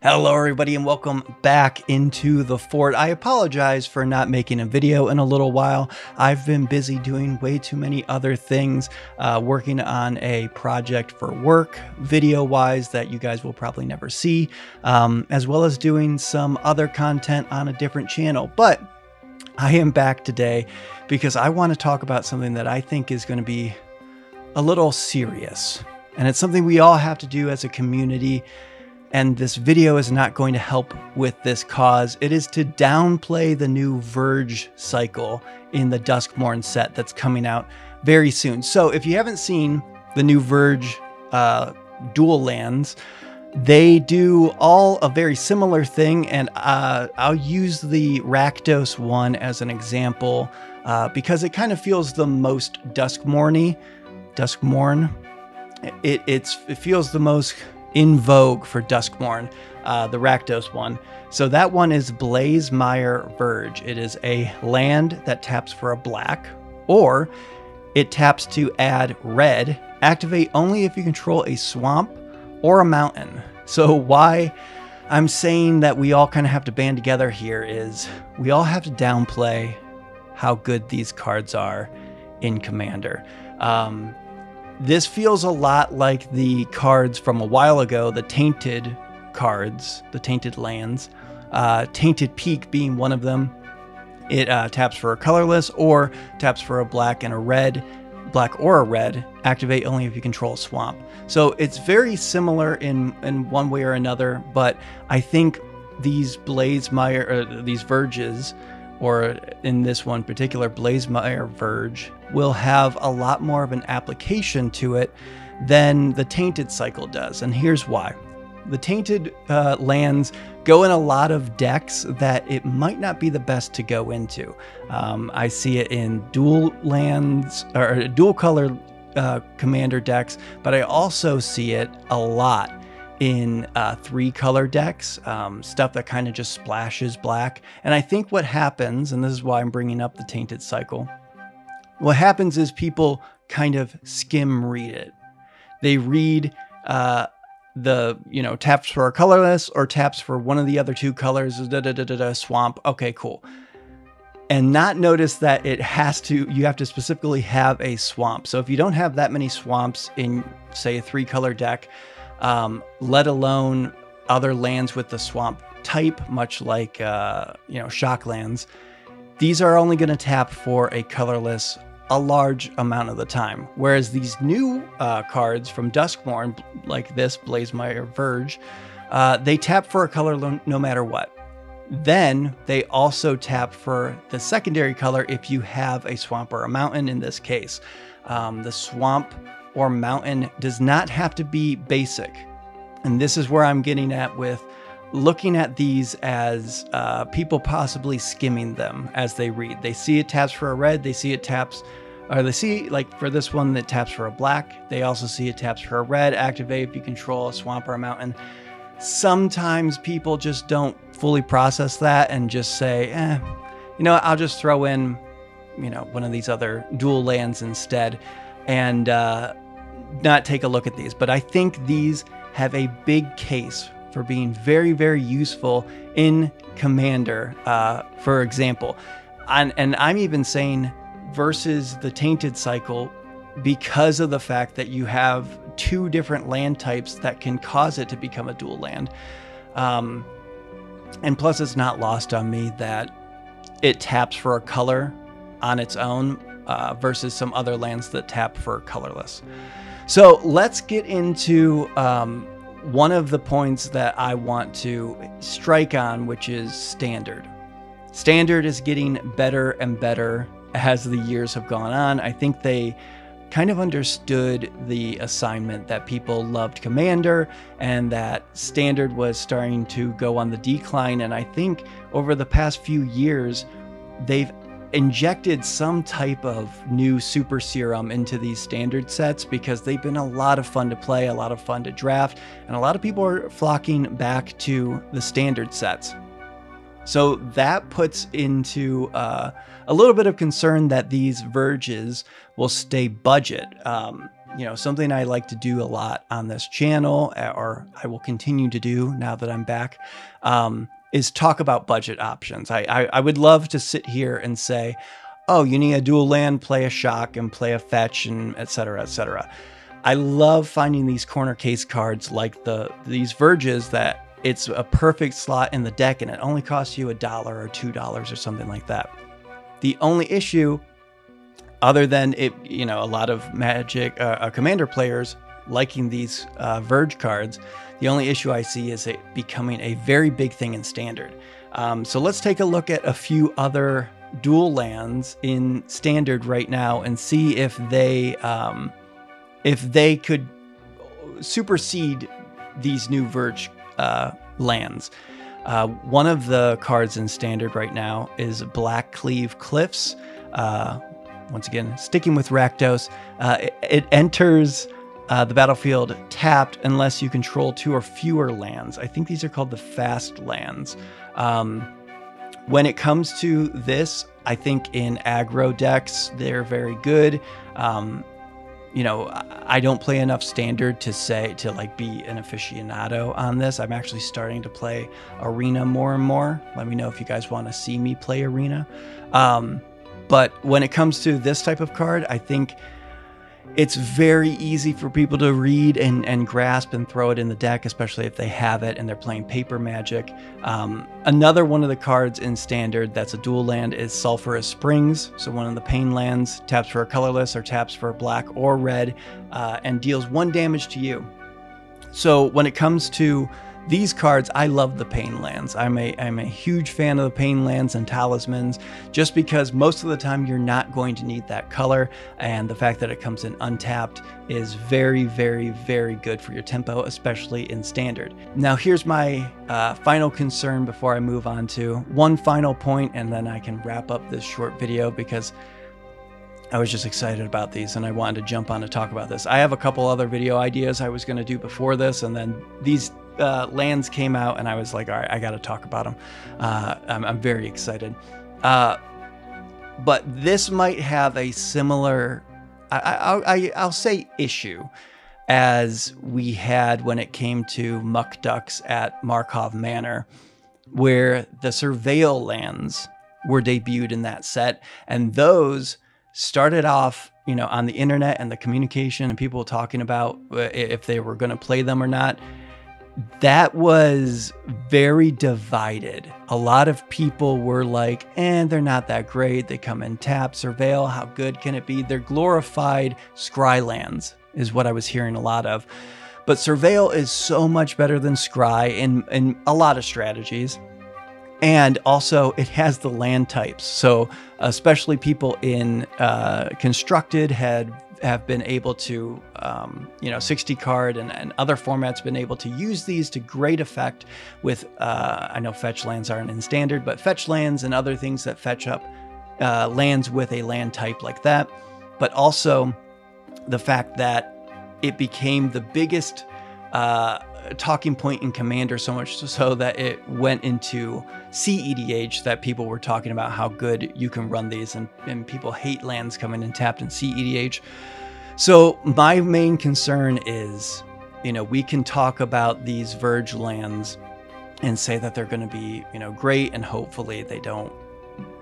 Hello everybody and welcome back into the fort. I apologize for not making a video in a little while. I've been busy doing way too many other things, working on a project for work video wise that you guys will probably never see, as well as doing some other content on a different channel. But I am back today because I want to talk about something that I think is going to be a little serious, and it's something we all have to do as a community. And this video is not going to help with this cause. It is to downplay the new Verge cycle in the Duskmourn set that's coming out very soon. So if you haven't seen the new Verge dual lands, they do all a very similar thing. And I'll use the Rakdos one as an example because it kind of feels the most Duskmourn. It feels the most in vogue for Duskmourn, the Rakdos one. So that one is Blazemire Verge. It is a land that taps for a black, or it taps to add red. Activate only if you control a swamp or a mountain. So why I'm saying that we all kind of have to band together here is we all have to downplay how good these cards are in Commander. This feels a lot like the cards from a while ago, the Tainted cards, the Tainted lands, Tainted Peak being one of them. It taps for a colorless or taps for a black and a red, black or a red, activate only if you control a swamp. So it's very similar in one way or another, but I think these these Verges, or in this one particular, Blazemire Verge, will have a lot more of an application to it than the Tainted cycle does. And here's why. The Tainted lands go in a lot of decks that it might not be the best to go into. I see it in dual lands, or dual color Commander decks, but I also see it a lot in three color decks, stuff that kind of just splashes black. And I think what happens, and this is why I'm bringing up the Tainted cycle, what happens is people kind of skim read it. They read the, you know, taps for a colorless or taps for one of the other two colors, swamp, okay, cool. And not notice that it has to, you have to specifically have a swamp. So if you don't have that many swamps in, say, a three color deck, let alone other lands with the swamp type, much like, you know, shock lands, these are only going to tap for a colorless a large amount of the time. Whereas these new cards from Duskmourn, like this Blazemire Verge, they tap for a color no matter what. Then they also tap for the secondary color if you have a swamp or a mountain in this case. The swamp or mountain does not have to be basic. And this is where I'm getting at with looking at these as people possibly skimming them as they read. They see it taps for a red, they see it taps, or they see, like for this one, that taps for a black. They also see it taps for a red, activate if you control a swamp or a mountain. Sometimes people just don't fully process that and just say, eh, you know, I'll just throw in, you know, one of these other dual lands instead, and not take a look at these. But I think these have a big case for being very, very useful in Commander, for example. And I'm even saying versus the Tainted cycle because of the fact that you have two different land types that can cause it to become a dual land. And plus, it's not lost on me that it taps for a color on its own versus some other lands that tap for colorless. So let's get into one of the points that I want to strike on, which is standard. Standard is getting better and better as the years have gone on. I think they kind of understood the assignment that people loved Commander and that standard was starting to go on the decline. And I think over the past few years, they've injected some type of new super serum into these standard sets because they've been a lot of fun to play, a lot of fun to draft, and a lot of people are flocking back to the standard sets. So that puts into a little bit of concern that these Verges will stay budget. you know, something I like to do a lot on this channel, or I will continue to do now that I'm back, is talk about budget options. I would love to sit here and say, oh, you need a dual land, play a shock and play a fetch and et cetera, et cetera. I love finding these corner case cards like these Verges that it's a perfect slot in the deck and it only costs you $1 or $2 or something like that. The only issue, other than it, you know, a lot of Magic Commander players liking these Verge cards, the only issue I see is it becoming a very big thing in Standard. So let's take a look at a few other dual lands in Standard right now and see if they could supersede these new Verge lands. One of the cards in Standard right now is Blackcleave Cliffs. Once again, sticking with Rakdos, it enters the battlefield tapped unless you control 2 or fewer lands. I think these are called the fast lands. When it comes to this, I think in aggro decks, they're very good. You know, I don't play enough Standard to say, to like be an aficionado on this. I'm actually starting to play Arena more and more. Let me know if you guys want to see me play Arena. But when it comes to this type of card, I think it's very easy for people to read and grasp and throw it in the deck, especially if they have it and they're playing paper Magic. Another one of the cards in Standard that's a dual land is Sulphurous Springs. So one of the pain lands, taps for a colorless or taps for a black or red, and deals 1 damage to you. So when it comes to these cards, I love the pain lands. I'm a huge fan of the pain lands and talismans, just because most of the time you're not going to need that color, and the fact that it comes in untapped is very, very, very good for your tempo, especially in Standard. Now here's my final concern before I move on to one final point, and then I can wrap up this short video because I was just excited about these and I wanted to jump on to talk about this. I have a couple other video ideas I was going to do before this, and then these lands came out and I was like, all right, I got to talk about them. I'm very excited. But this might have a similar, I'll say issue as we had when it came to Muck Ducks at Markov Manor, where the Surveil lands were debuted in that set. And those started off, you know, on the internet and the communication and people talking about if they were going to play them or not. That was very divided. A lot of people were like, they're not that great. They come in tap, Surveil, how good can it be? They're glorified Scry lands is what I was hearing a lot of. But Surveil is so much better than Scry in a lot of strategies. And also it has the land types. So especially people in Constructed have been able to, you know, 60 card and other formats been able to use these to great effect with, I know fetch lands aren't in Standard, but fetch lands and other things that fetch up lands with a land type like that. But also the fact that it became the biggest talking point in Commander, so much so that it went into CEDH, that people were talking about how good you can run these, and people hate lands coming in tapped in CEDH. So my main concern is, you know, we can talk about these Verge lands and say that they're going to be, you know, great and hopefully they don't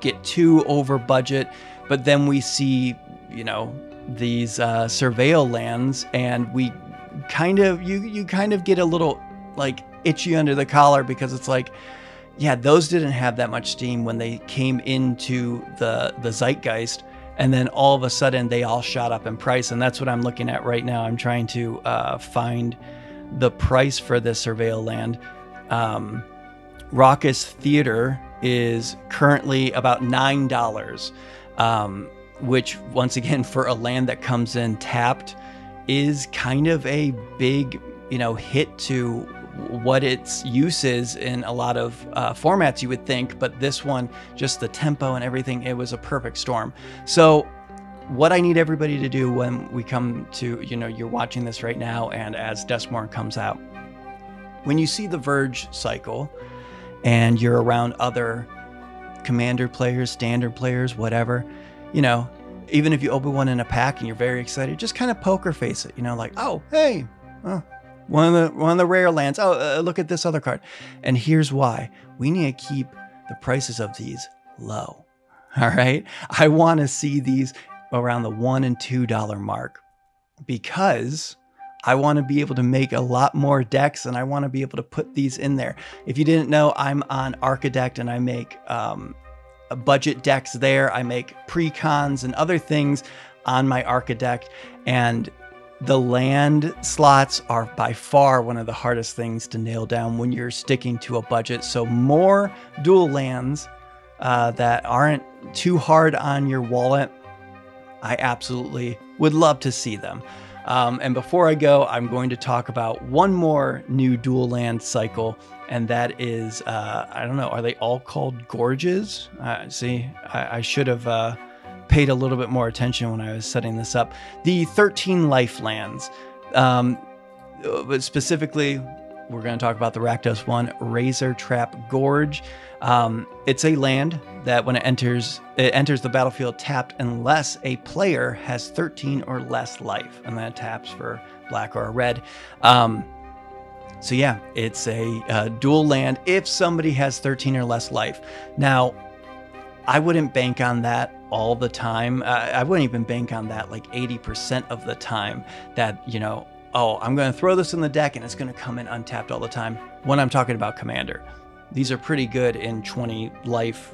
get too over budget, but then we see, you know, these Surveil lands and we kind of you kind of get a little like itchy under the collar, because it's like, yeah, those didn't have that much steam when they came into the zeitgeist, and then all of a sudden they all shot up in price. And that's what I'm looking at right now. I'm trying to find the price for this Surveil land. Raucous Theater is currently about $9, which once again for a land that comes in tapped is kind of a big, you know, hit to what its use is in a lot of formats, you would think. But this one, just the tempo and everything, it was a perfect storm. So what I need everybody to do when we come to, you know, you're watching this right now and as Duskmourn comes out, when you see the Verge cycle and you're around other Commander players, Standard players, whatever, you know, even if you open one in a pack and you're very excited, just kind of poker face it, you know, like, oh, hey, one of the rare lands. Oh, look at this other card. And here's why. We need to keep the prices of these low. All right. I want to see these around the $1 and $2 mark because I want to be able to make a lot more decks and I want to be able to put these in there. If you didn't know, I'm on Archidekt and I make budget decks there. I make pre-cons and other things on my Archidekt, and the land slots are by far one of the hardest things to nail down when you're sticking to a budget. So more dual lands that aren't too hard on your wallet. I absolutely would love to see them. And before I go, I'm going to talk about one more new dual land cycle, and that is, I don't know, are they all called gorges? See, I should have paid a little bit more attention when I was setting this up. The 13 life lands, but specifically, we're going to talk about the Rakdos one, Razor Trap Gorge. It's a land that when it enters the battlefield tapped unless a player has 13 or less life, and that taps for black or red. So yeah, it's a dual land if somebody has 13 or less life. Now, I wouldn't bank on that all the time. I wouldn't even bank on that like 80% of the time that, you know, oh, I'm going to throw this in the deck and it's going to come in untapped all the time. When I'm talking about Commander, these are pretty good in 20 life,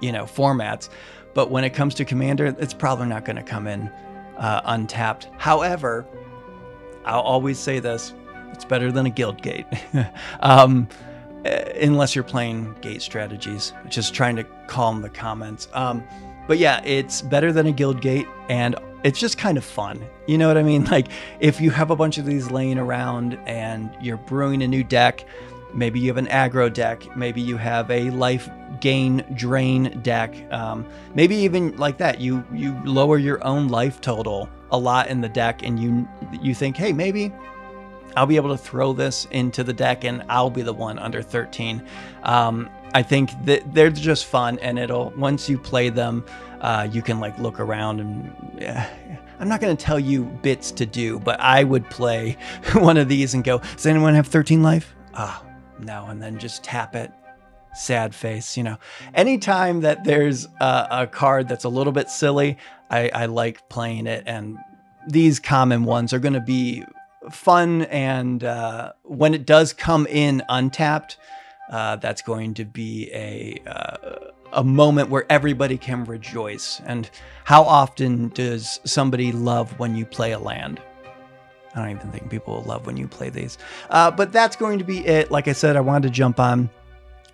you know, formats. But when it comes to Commander, it's probably not going to come in untapped. However, I'll always say this, it's better than a guild gate. Unless you're playing gate strategies, just trying to calm the comments. But yeah, it's better than a guild gate, and it's just kind of fun. You know what I mean? Like if you have a bunch of these laying around and you're brewing a new deck, maybe you have an aggro deck, maybe you have a life gain drain deck, maybe even like that, you lower your own life total a lot in the deck, and you think, hey, maybe I'll be able to throw this into the deck and I'll be the one under 13. I think that they're just fun, and it'll, once you play them, you can like look around and I'm not going to tell you bits to do, but I would play one of these and go, does anyone have 13 life? Ah, no. And then just tap it. Sad face. You know, anytime that there's a card that's a little bit silly, I like playing it. And these common ones are going to be fun. And when it does come in untapped, that's going to be a moment where everybody can rejoice. And how often does somebody love when you play a land? I don't even think people will love when you play these. But that's going to be it. Like I said, I wanted to jump on,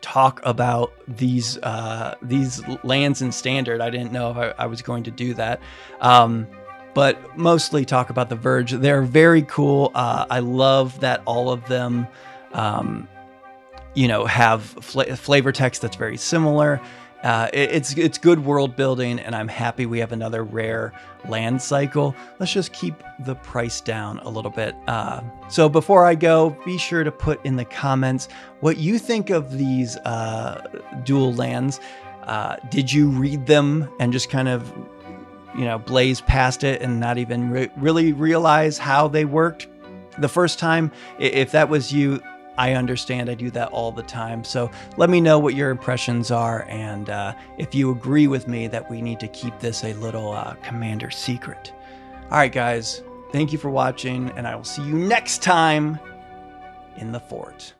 talk about these lands in Standard. I didn't know if I was going to do that. But mostly talk about the Verge. They're very cool. I love that all of them... you know, have flavor text that's very similar. It's good world building, and I'm happy we have another rare land cycle. Let's just keep the price down a little bit. So before I go, be sure to put in the comments what you think of these dual lands. Did you read them and just kind of, you know, blaze past it and not even really realize how they worked the first time? If that was you, I understand. I do that all the time. So let me know what your impressions are, and if you agree with me that we need to keep this a little Commander secret. All right, guys, thank you for watching, and I will see you next time in the fort.